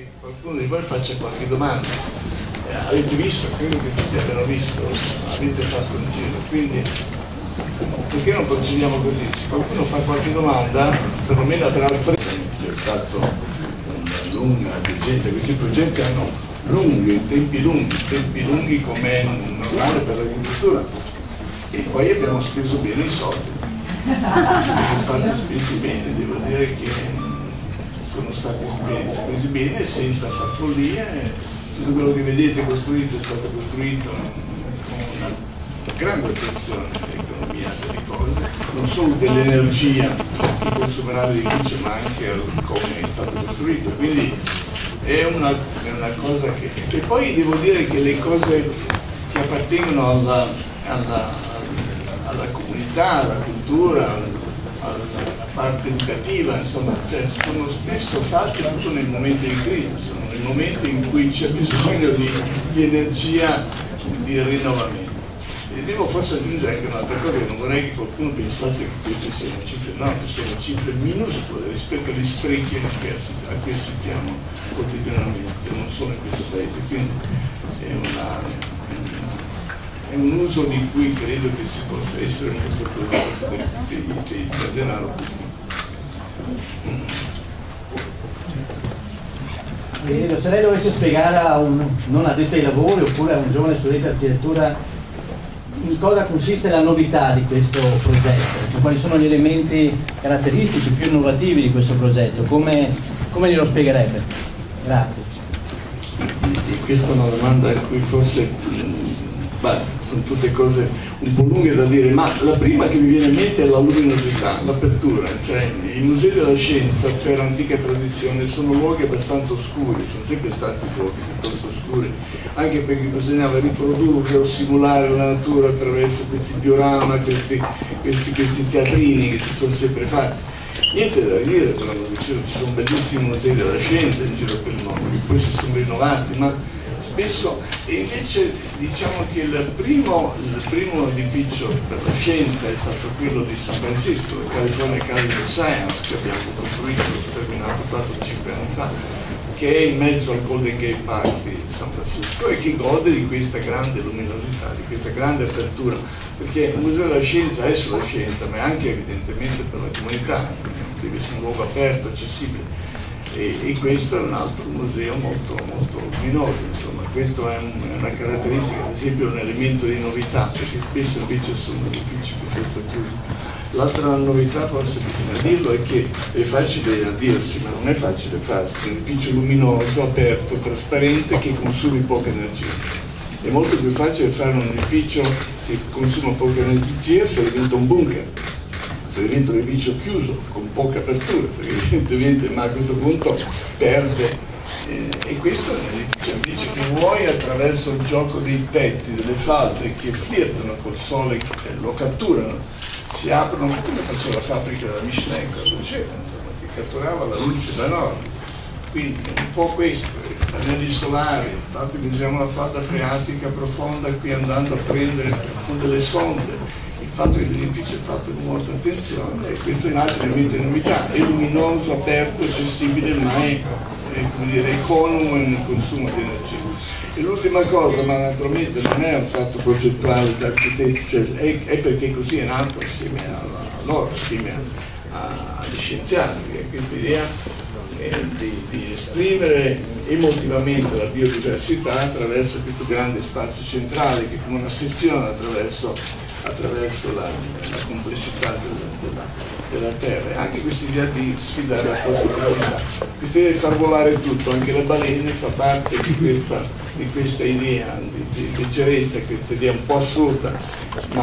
che qualcuno di voi faccia qualche domanda. Avete visto, credo che tutti abbiano visto, avete fatto un giro, quindi perché non procediamo così? Se qualcuno fa qualche domanda, perlomeno per altre. C'è stata una lunga degenza, questi progetti hanno tempi lunghi come normale per l'agricoltura, e poi abbiamo speso bene i soldi. Sono stati spesi bene, devo dire che sono stati spesi bene senza far follia. Tutto quello che vedete costruito è stato costruito con una grande attenzione all'economia delle cose, non solo dell'energia che consumerà di luce, ma anche al come è stato costruito. Quindi è una cosa che... E poi devo dire che le cose che appartengono alla comunità, alla cultura, alla parte educativa, insomma, cioè, sono spesso fatte tutto nel momento di crisi, sono nel momento in cui c'è bisogno di energia, di rinnovamento. E devo forse aggiungere anche un'altra cosa, che non vorrei che qualcuno pensasse che queste siano cifre, no, che sono cifre minuscole rispetto agli sprechi a cui assistiamo quotidianamente, non solo in questo paese. Quindi è un uso di cui credo che si possa essere molto curiosi del denaro pubblico. Se lei dovesse spiegare a un non addetto ai lavori oppure a un giovane studente di architettura in cosa consiste la novità di questo progetto, cioè quali sono gli elementi caratteristici più innovativi di questo progetto, come glielo spiegherebbe? Grazie. E questa è una domanda a cui forse... Beh, sono tutte cose un po' lunghe da dire, ma la prima che mi viene in mente è la luminosità, l'apertura. Cioè, i musei della scienza per antica tradizione sono luoghi abbastanza oscuri, sono sempre stati luoghi piuttosto oscuri, anche perché bisognava riprodurre o simulare la natura attraverso questi diorama, questi teatrini che si sono sempre fatti. Niente da dire, però, ci sono bellissimi musei della scienza in giro per il mondo, che poi si sono rinnovati, ma spesso. E invece diciamo che il primo edificio per la scienza è stato quello di San Francisco, il California College of Science, che abbiamo costruito e terminato 4-5 anni fa, che è in mezzo al Golden Gate Park di San Francisco e che gode di questa grande luminosità, di questa grande apertura, perché il Museo della Scienza è sulla scienza, ma è anche evidentemente per la comunità, deve essere un luogo aperto, accessibile. E questo è un altro museo molto, molto luminoso, insomma, questo è una caratteristica, ad esempio un elemento di novità, perché spesso invece sono edifici piuttosto chiusi. L'altra novità, forse bisogna dirlo, è che è facile a dirsi, ma non è facile farsi, un edificio luminoso, aperto, trasparente, che consumi poca energia. È molto più facile fare un edificio che consuma poca energia se diventa un bunker, se diventa un edificio chiuso con poca apertura, perché evidentemente ma a questo punto perde. E questo è un edificio invece che vuoi attraverso il gioco dei tetti, delle falde che flirtano col sole, che lo catturano, si aprono come faceva la fabbrica della Michelin, che catturava la luce da nord. Quindi un po' questo, pannelli solari, tanto che usiamo la falda freatica profonda qui andando a prendere delle sonde. Il fatto che l'edificio è fatto con molta attenzione, e questo è un altro elemento di novità, è luminoso, aperto, accessibile, ma è economo nel consumo di energia. E l'ultima cosa, ma naturalmente non è un fatto progettuale da architetti, cioè è perché così è nato assieme a loro, assieme agli scienziati, che questa idea di esprimere emotivamente la biodiversità attraverso questo grande spazio centrale che come una sezione attraverso la complessità della terra. Anche questa idea di sfidare la forza della vita, questa idea di far volare tutto, anche le balene, fa parte di questa idea di leggerezza, questa idea un po' assurda.